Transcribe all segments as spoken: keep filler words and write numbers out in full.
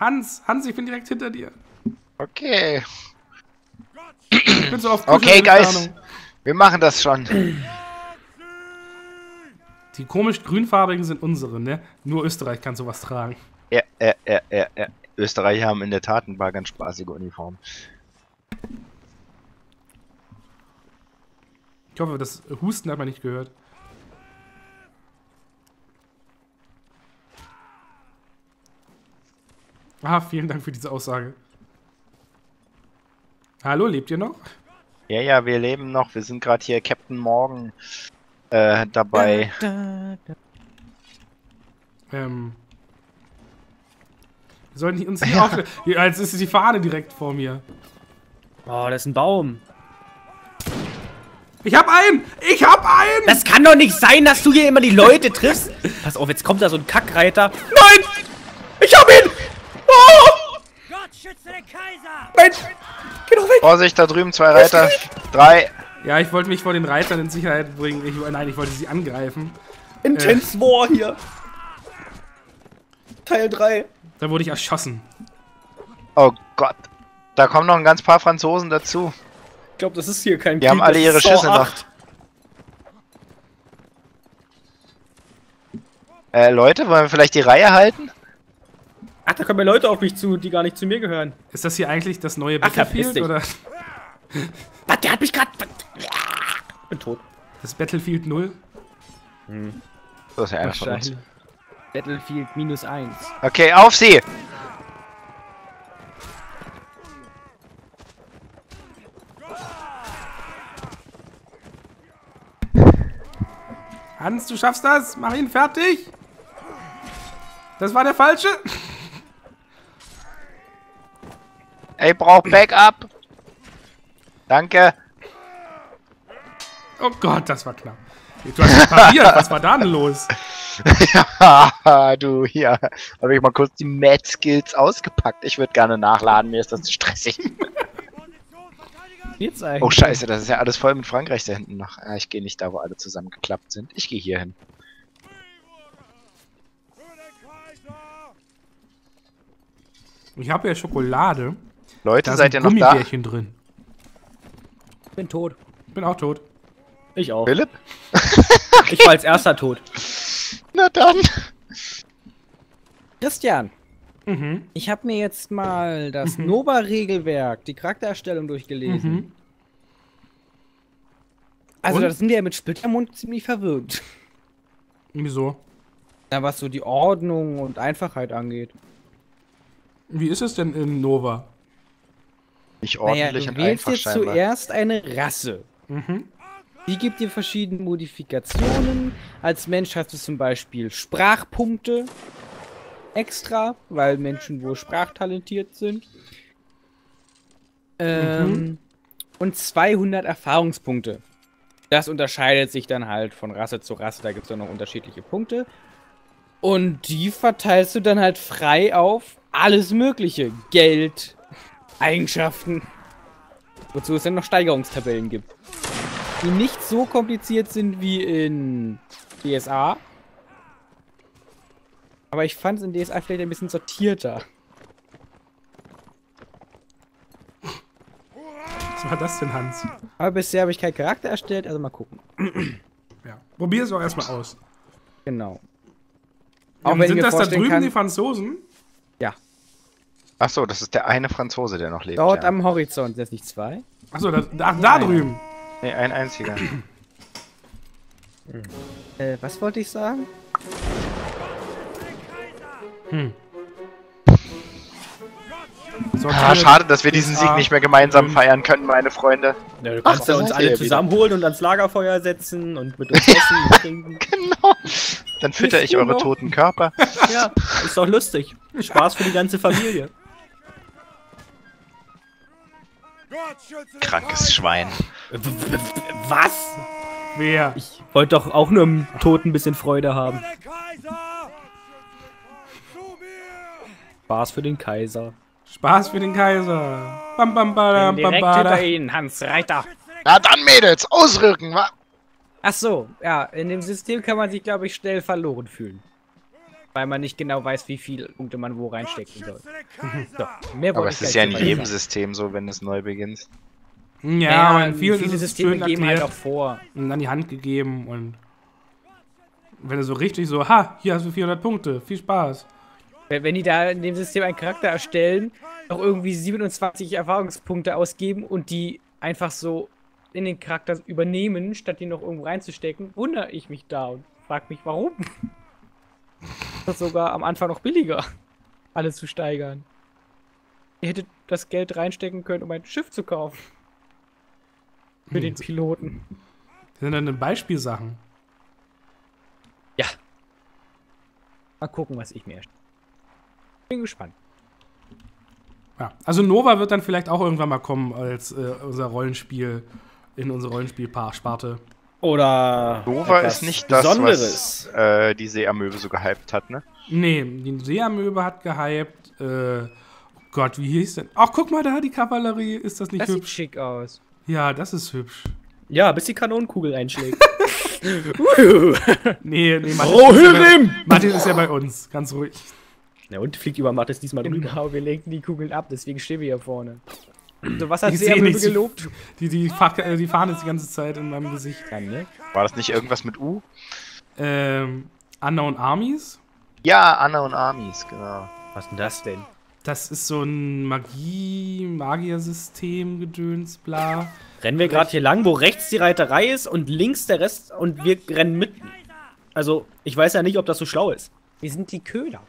Hans, Hans, ich bin direkt hinter dir. Okay. Ich bin so auf okay, Guys. Wir machen das schon. Die komisch grünfarbigen sind unsere, ne? Nur Österreich kann sowas tragen. Ja, ja, ja, ja, ja. Österreicher haben in der Tat ein paar ganz spaßige Uniformen. Ich hoffe, das Husten hat man nicht gehört. Ah, vielen Dank für diese Aussage. Hallo, lebt ihr noch? Ja, ja, wir leben noch. Wir sind gerade hier Captain Morgan äh, dabei. Da, da, da. Ähm. Wir sollen die uns nicht ja. aufstellen. Jetzt ist die Fahne direkt vor mir. Oh, das ist ein Baum. Ich hab einen! Ich hab einen! Das kann doch nicht sein, dass du hier immer die Leute triffst. Pass auf, jetzt kommt da so ein Kackreiter. Nein! Ich hab ihn! Schütze den Kaiser! Nein! Geh doch weg! Vorsicht, da drüben zwei Reiter. Drei. Ja, ich wollte mich vor den Reitern in Sicherheit bringen. Ich, nein, ich wollte sie angreifen. Intense äh. War hier. Teil drei. Da wurde ich erschossen. Oh Gott. Da kommen noch ein ganz paar Franzosen dazu. Ich glaube, das ist hier kein Krieg. Die haben alle ihre Schüsse noch. Äh, Leute, wollen wir vielleicht die Reihe halten? Ach, da kommen ja Leute auf mich zu, die gar nicht zu mir gehören. Ist das hier eigentlich das neue Battlefield, Ach, oder? Was, der hat mich gerade... bin tot. Das Battlefield null? Hm. Das ist ja einer von uns. Battlefield minus eins. Okay, auf sie! Hans, du schaffst das! Mach ihn fertig! Das war der falsche! Ich brauch Backup. Danke. Oh Gott, das war knapp. Du hast repariert. Was war da denn los? Ja, du, hier habe ich mal kurz die Mad Skills ausgepackt. Ich würde gerne nachladen. Mir ist das zu stressig. Jetzt eigentlich. Oh Scheiße, das ist ja alles voll mit Frankreich da hinten noch. Ich gehe nicht da, wo alle zusammengeklappt sind. Ich gehe hier hin. Ich habe ja Schokolade. Leute, da seid ihr noch da? Drin. Ich bin tot. Ich bin auch tot. Ich auch. Philipp? Ich war als erster tot. Na dann. Christian. Mhm. Ich habe mir jetzt mal das mhm. Nova-Regelwerk, die Charaktererstellung durchgelesen. Mhm. Also da sind wir ja mit Splittermund ziemlich verwirrt. Wieso? Na, was so die Ordnung und Einfachheit angeht. Wie ist es denn in Nova? Nicht ordentlich naja, du und wählst einfach jetzt scheinbar. Zuerst eine Rasse. Mhm. Die gibt dir verschiedene Modifikationen. Als Mensch hast du zum Beispiel Sprachpunkte extra, weil Menschen wohl sprachtalentiert sind. Ähm, mhm. Und zweihundert Erfahrungspunkte. Das unterscheidet sich dann halt von Rasse zu Rasse. Da gibt es dann noch unterschiedliche Punkte. Und die verteilst du dann halt frei auf alles Mögliche. Geld, Eigenschaften, wozu es dann noch Steigerungstabellen gibt, die nicht so kompliziert sind wie in D S A. Aber ich fand es in D S A vielleicht ein bisschen sortierter. Was war das denn, Hans? Aber bisher habe ich keinen Charakter erstellt, also mal gucken. Ja, probier es auch erstmal aus. Genau. Ja, auch wenn sind das da drüben kann, die Franzosen? Ja. Ach so, das ist der eine Franzose, der noch lebt. Dort ja. am Horizont, das nicht zwei. Ach so, da, da, da drüben. Ne, ein einziger. hm. Äh, was wollte ich sagen? Hm. Ah, schade, dass wir diesen Sieg nicht mehr gemeinsam feiern können, meine Freunde. Ja, du kannst Ach, ja uns alle zusammenholen und ans Lagerfeuer setzen und mit uns essen und trinken. Genau. Dann fütter ich eure toten Körper. Ja, ist doch lustig. Spaß für die ganze Familie. Krankes Schwein. Was? Wer? Ich wollte doch auch nur im Tod ein bisschen Freude haben. Spaß für den Kaiser. Spaß für den Kaiser. Bam, bam, badam, bam, direkt hinter Ihnen, Hans Reiter. Na dann, Mädels, ausrücken, wa? Ach so, ja, in dem System kann man sich, glaube ich, schnell verloren fühlen. weil man nicht genau weiß, wie viele Punkte man wo reinstecken soll. So, mehr aber es ist ja in jedem System so, wenn es neu beginnt. Ja, ja, aber in vielen viele Systeme geben halt auch vor. Und an die Hand gegeben und wenn du so richtig so, ha, hier hast du vierhundert Punkte, viel Spaß. Wenn die da in dem System einen Charakter erstellen, auch irgendwie siebenundzwanzig Erfahrungspunkte ausgeben und die einfach so in den Charakter übernehmen, statt die noch irgendwo reinzustecken, wundere ich mich da und frage mich, warum. Das ist sogar am Anfang noch billiger, alles zu steigern. Ihr hättet das Geld reinstecken können, um ein Schiff zu kaufen. Für hm. den Piloten. Das sind dann Beispielsachen. Ja. Mal gucken, was ich mir erstelle. Bin gespannt. Ja, also Nova wird dann vielleicht auch irgendwann mal kommen als äh, unser Rollenspiel, in unsere Rollenspielsparte. Oder Nova ist nicht das, Besonderes. was äh, die Seeamöwe so gehypt hat, ne? Nee, die Seeamöwe hat gehypt. Äh, oh Gott, wie hieß denn? Ach, guck mal da, die Kavallerie. Ist das nicht das hübsch? Das sieht schick aus. Ja, das ist hübsch. Ja, bis die Kanonenkugel einschlägt. nee, nee, Martin ist ja bei uns, ganz ruhig. Na und fliegt über Mattes diesmal drüber. Genau, wir lenken die Kugeln ab, deswegen stehen wir hier vorne. So, was hat Seeamöwe gelobt? Die, die, äh, die fahren jetzt die ganze Zeit in meinem Gesicht. War das nicht irgendwas mit U? Ähm, Unknown Armies? Ja, Unknown Armies, genau. Was denn das denn? Das ist so ein Magie, Magiersystem, Gedöns, bla. Rennen wir gerade hier lang, wo rechts die Reiterei ist und links der Rest und wir rennen mit. Also, ich weiß ja nicht, ob das so schlau ist. Wir sind die Köder.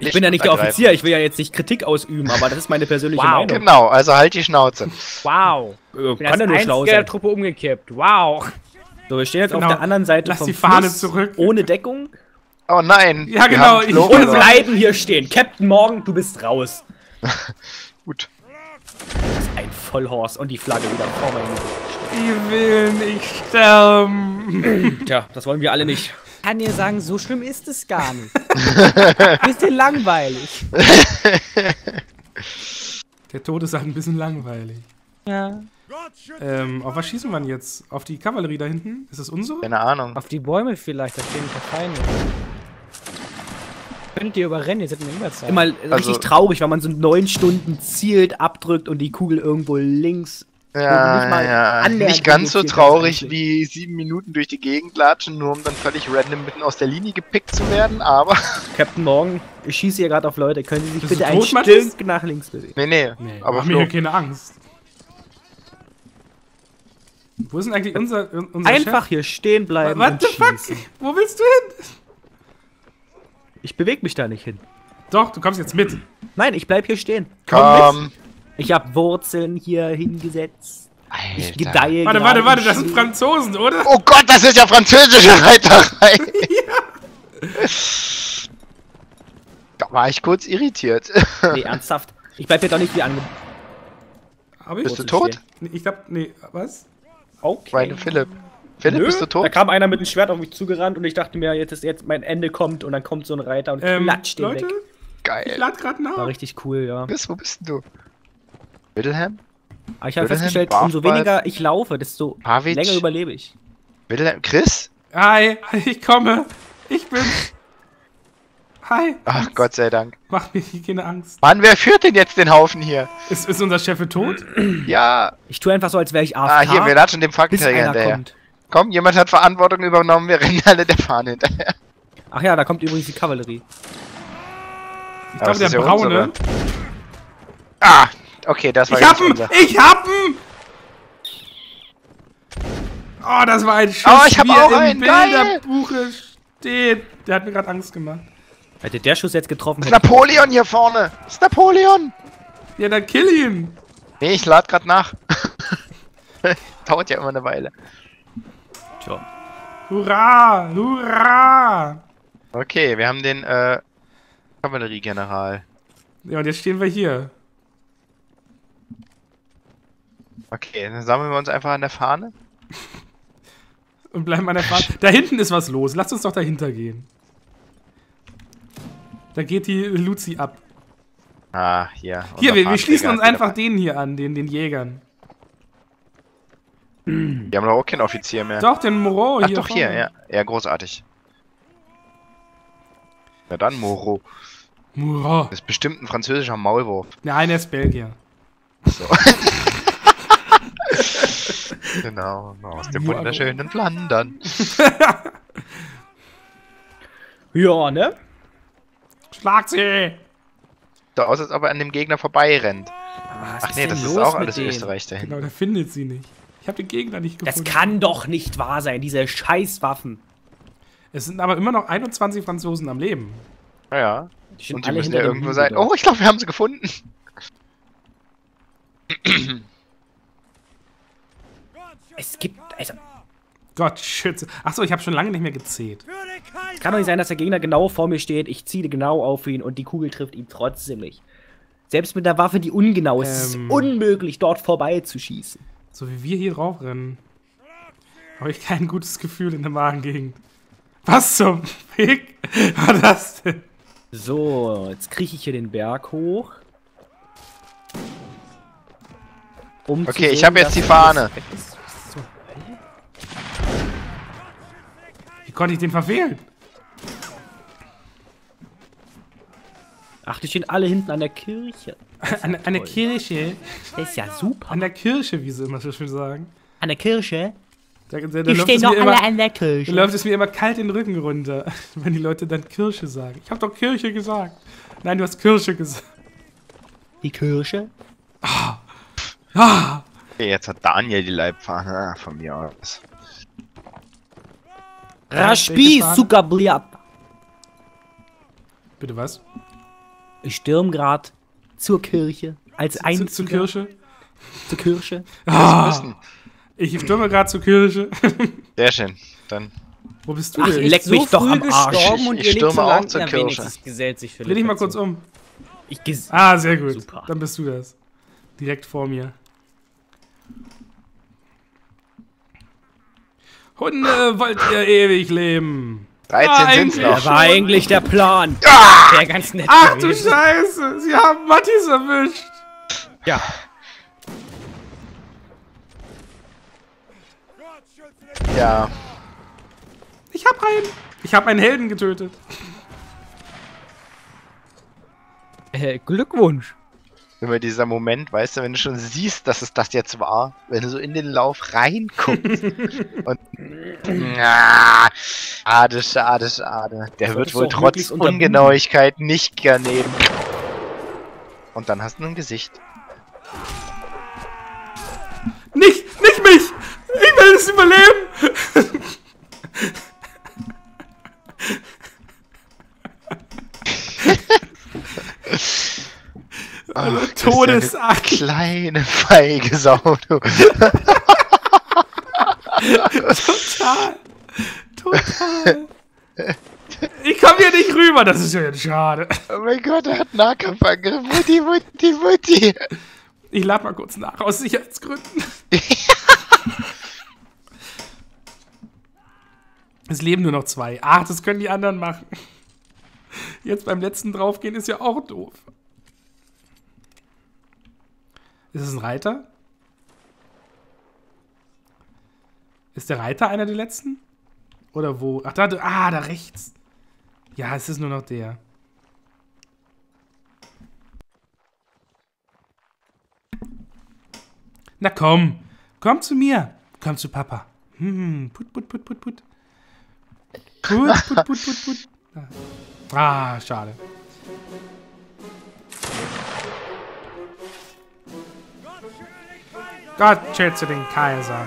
Ich bin ja nicht der Offizier, ich will ja jetzt nicht Kritik ausüben, aber das ist meine persönliche wow, Meinung. Genau, also halt die Schnauze. Wow. Äh, kann ja nur schlau sein. Der Truppe umgekippt, wow. So, wir stehen jetzt genau auf der anderen Seite Lass vom die Fahne Fluss, zurück. Ohne Deckung. Oh nein. Ja, genau. Ich und bleiben hier stehen. Captain Morgan, du bist raus. Gut. Das ist ein Vollhorst und die Flagge wieder vor meinem. Ich will nicht sterben. Tja, das wollen wir alle nicht. Ich kann dir sagen, so schlimm ist es gar nicht. Bisschen langweilig. Der Tod ist halt ein bisschen langweilig. Ja. Ähm, auf was schießen wir denn jetzt? Auf die Kavallerie da hinten? Ist das unsere? Keine Ahnung. Auf die Bäume vielleicht, da stehen ein paar Feinde. Könnt ihr überrennen, jetzt hätten wir immer Zeit. Immer also richtig traurig, weil man so neun Stunden zielt, abdrückt und die Kugel irgendwo links. Ja, nicht, mal ja. nicht ganz so traurig wie sieben Minuten durch die Gegend latschen, nur um dann völlig random mitten aus der Linie gepickt zu werden, aber... Captain Morgan, ich schieße hier gerade auf Leute, können Sie sich bitte ein Stück nach links bewegen? Nee, nee, nee, aber mach mir keine Angst. Wo ist denn eigentlich unser, unser Einfach Chef? Hier stehen bleiben What und the fuck? Schießen. Wo willst du hin? Ich bewege mich da nicht hin. Doch, du kommst jetzt mit. Nein, ich bleib hier stehen. Komm um. mit. Ich hab Wurzeln hier hingesetzt. Alter. Ich gedeihe. Warte, warte, warte, das sind Franzosen, oder? Oh Gott, das ist ja französische Reiterei. Ja. Da war ich kurz irritiert. Nee, ernsthaft. Ich bleib hier doch nicht wie ange... Hab ich? Bist du tot? Nee, ich glaub, nee, was? Okay. Meine Philipp. Philipp, Nö, bist du tot? Da kam einer mit dem Schwert auf mich zugerannt und ich dachte mir, jetzt ist jetzt mein Ende kommt und dann kommt so ein Reiter und ähm, klatscht den Leute, weg. Geil. Ich lad grad nach. War richtig cool, ja. Bis, wo bist denn du? Wilhelm? Aber ich habe festgestellt, Barfball. umso weniger ich laufe, desto Pavic. länger überlebe ich. Wilhelm, Chris? Hi, ich komme. Ich bin... Hi. Ach, Gott sei Dank. Mach mir keine Angst. Mann, wer führt denn jetzt den Haufen hier? Ist, ist unser Chef tot? Ja. Ich tue einfach so, als wäre ich A F K. Ah, hier, wir latschen dem Fackelträger hinterher. Kommt. Komm, jemand hat Verantwortung übernommen, wir rennen alle der Fahne hinterher. Ach ja, da kommt übrigens die Kavallerie. Ich glaube, der Braune... Ah! Okay, das war ich hab ihn! Ich hab ihn! Oh, das war ein Schuss, oh, ich hab wie auch er im Bilderbuche steht. Der hat mir gerade Angst gemacht. Hätte der Schuss jetzt getroffen... Das ist Napoleon hier vorne! Das ist Napoleon! Ja, dann kill ihn! Nee, ich lad grad nach. Dauert ja immer eine Weile. Tja. Hurra! Hurra! Okay, wir haben den, äh... Kavalleriegeneral. Ja, und jetzt stehen wir hier. Okay, dann sammeln wir uns einfach an der Fahne. Und bleiben an der Fahne. Da hinten ist was los. Lasst uns doch dahinter gehen. Da geht die Luzi ab. Ah, ja. Hier, wir, wir schließen uns einfach denen hier an, den, den Jägern. Die haben doch auch keinen Offizier mehr. Doch, den Moreau hier. Ach doch, hier, ja. Ja, großartig. Na dann, Moreau. Moreau. Das ist bestimmt ein französischer Maulwurf. Nein, er ist Belgier. So. Genau, aus dem wunderschönen Flandern. Ja, ne? Schlag sie! Da aus, als ob er an dem Gegner vorbeirennt. Ah, ach nee, das ist auch alles Österreich dahin. Genau, da findet sie nicht. Ich habe den Gegner nicht gefunden. Das kann doch nicht wahr sein, diese Scheißwaffen. Es sind aber immer noch einundzwanzig Franzosen am Leben. Naja. Ja. Und die müssen ja irgendwo sein. Doch. Oh, ich glaube, wir haben sie gefunden. Es gibt, also... Gott, schütze. Achso, ich habe schon lange nicht mehr gezählt. Es kann doch nicht sein, dass der Gegner genau vor mir steht, ich ziele genau auf ihn und die Kugel trifft ihn trotzdem nicht. Selbst mit einer Waffe, die ungenau ist, ähm, ist es unmöglich, dort vorbeizuschießen. So wie wir hier drauf rennen, habe ich kein gutes Gefühl in der Magengegend. Was zum Fick war das denn? So, jetzt krieche ich hier den Berg hoch. Um okay, sehen, ich habe jetzt die Fahne. Konnte ich den verfehlen? Ach, die stehen alle hinten an der Kirche. An, an der Kirche? Das ist ja super. An der Kirche, wie sie immer so schön sagen. An der Kirche? Da, da, da die stehen doch alle immer, an der Kirche. Da läuft es mir immer kalt den Rücken runter, wenn die Leute dann Kirche sagen. Ich hab doch Kirche gesagt. Nein, du hast Kirche gesagt. Die Kirche? Ah. Ah. Okay, jetzt hat Daniel die Leibfahne von mir aus. Raspi, Zuckerbliat! Bitte was? Ich stürm grad zur Kirche. Als zu, einziger. Zur Kirche? Zur Kirche. Ah, ich stürme grad zur Kirche. Sehr schön. Dann. Wo bist du denn? Ach, leck so mich doch am Arsch. Ich, und ich stürme auch lang, zur Kirche. Dreh dich mal kurz um. Ich ah, sehr gut. Super. Dann bist du das. Direkt vor mir. Hunde, wollt ihr ewig leben? dreizehn sind's noch. Das war eigentlich der Plan. Ah! Der ganz nette. Ach du Scheiße, sie haben Mattis erwischt. Ja. Ja. Ich hab einen. Ich hab einen Helden getötet. Äh, Glückwunsch. Immer dieser Moment, weißt du, wenn du schon siehst, dass es das jetzt war, wenn du so in den Lauf reinguckst und na, schade, schade, schade. Der das wird wohl trotz Ungenauigkeit nicht gern nehmen. Und dann hast du ein Gesicht. Nicht, nicht mich! Ich will es überleben! Oh, Todesart. Kleine feige Sau. Total. Total. Ich komme hier nicht rüber, das ist ja jetzt schade. Oh mein Gott, er hat Nahkampf angegriffen. Mutti, Mutti, Mutti. Ich lade mal kurz nach, aus Sicherheitsgründen. Es leben nur noch zwei. Ach, das können die anderen machen. Jetzt beim letzten draufgehen ist ja auch doof. Ist es ein Reiter? Ist der Reiter einer der letzten? Oder wo? Ach, da, ah, da rechts. Ja, es ist nur noch der. Na komm. Komm zu mir. Komm zu Papa. Hm, put, put, put, put, put. Put, put, put, put, put. Ah, schade. Gott schütze den Kaiser.